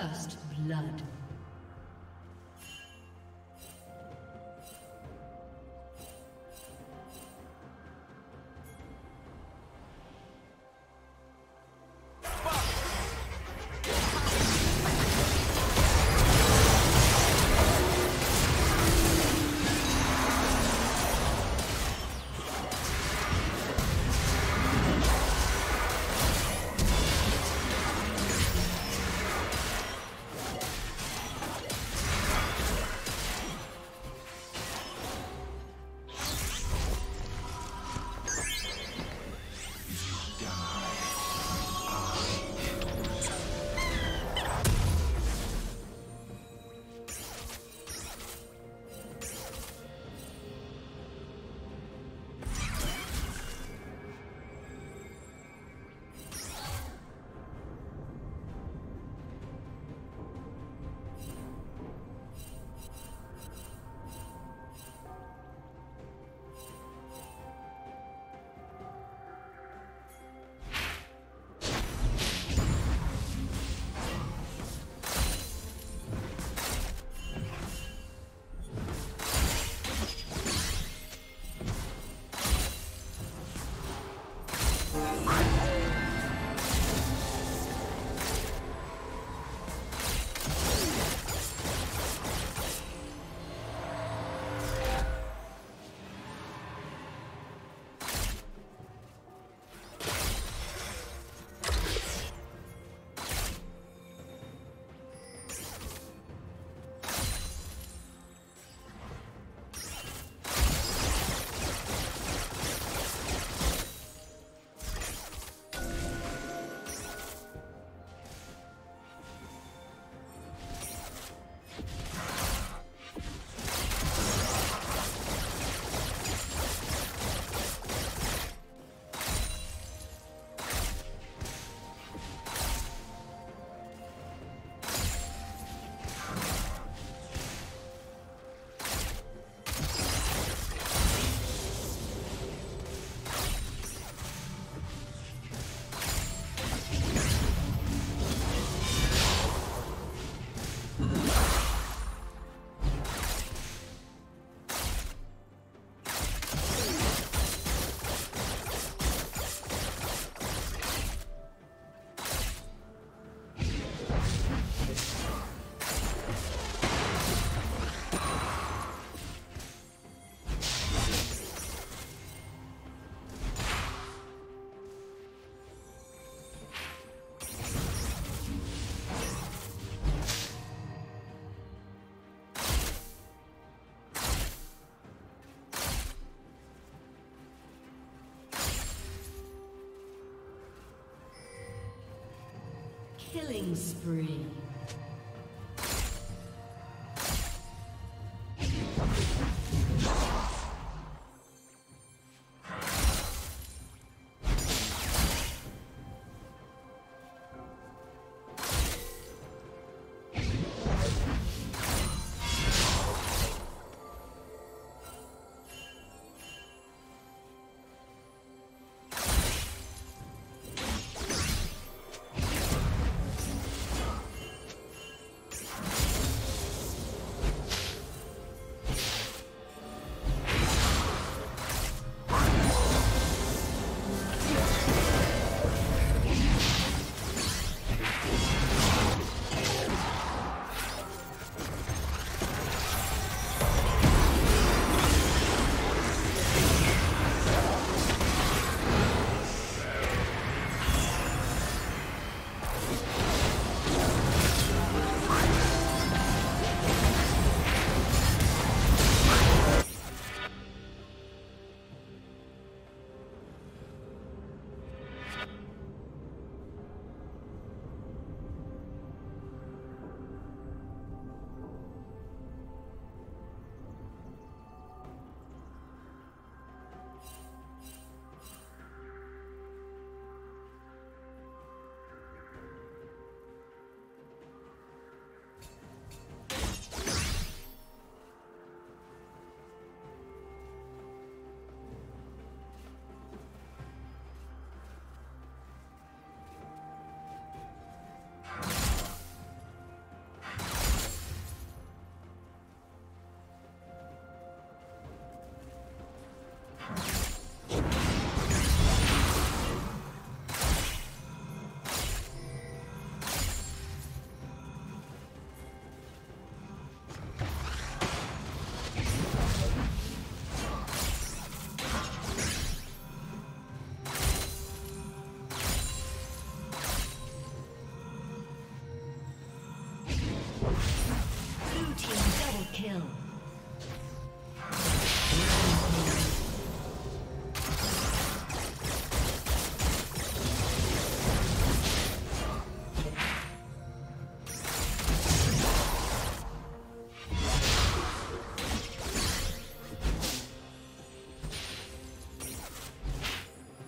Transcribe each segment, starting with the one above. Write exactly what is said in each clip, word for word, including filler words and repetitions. First blood. Killing spree.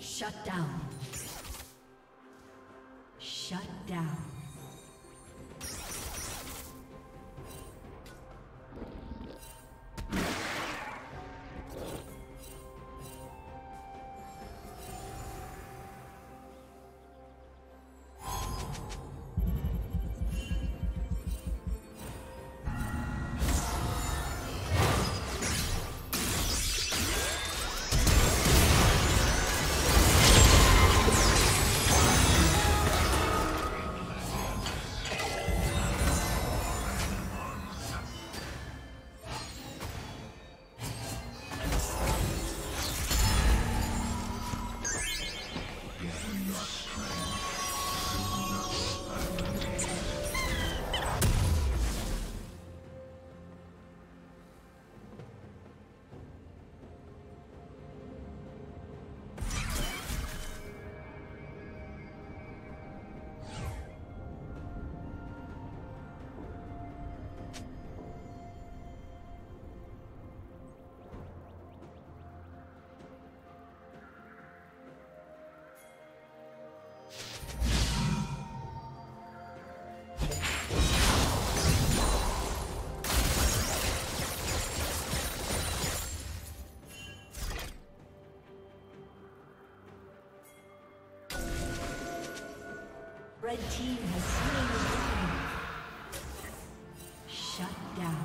Shut down. Shut down. Red team has slain the dragon. Shut down.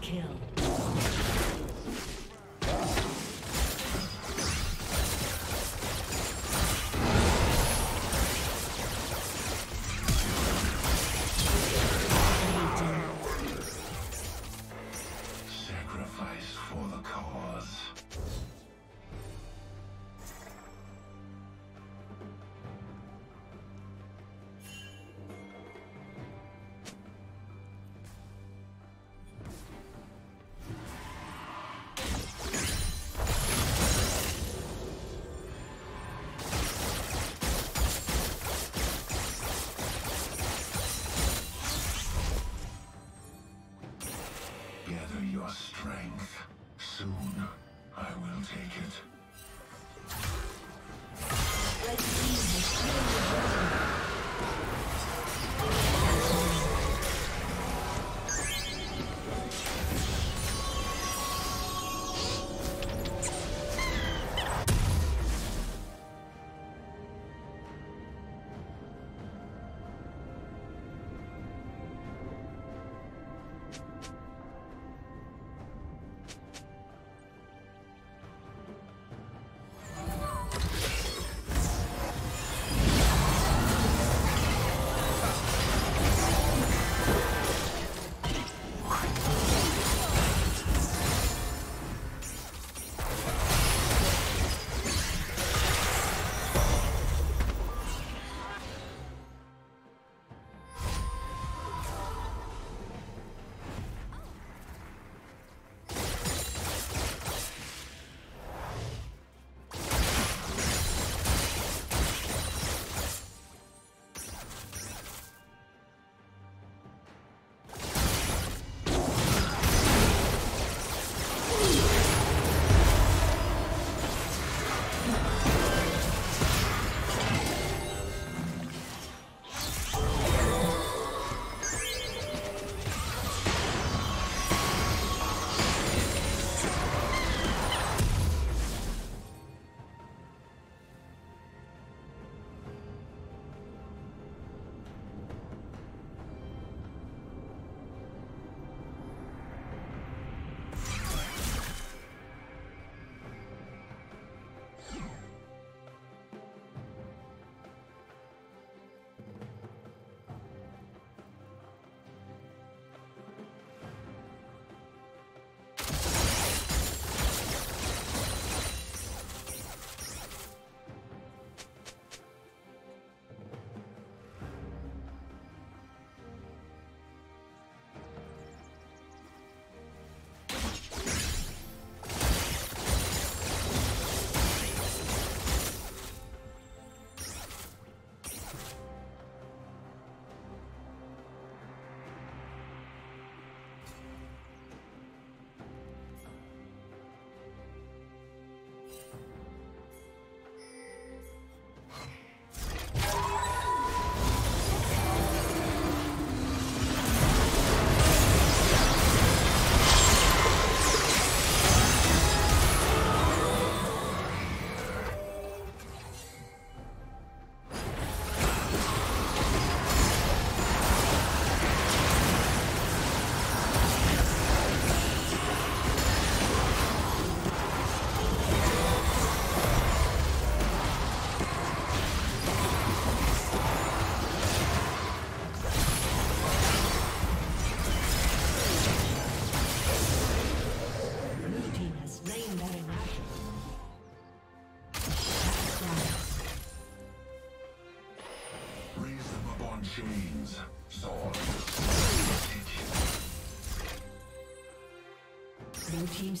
Kill. Chains, sword, Blue team's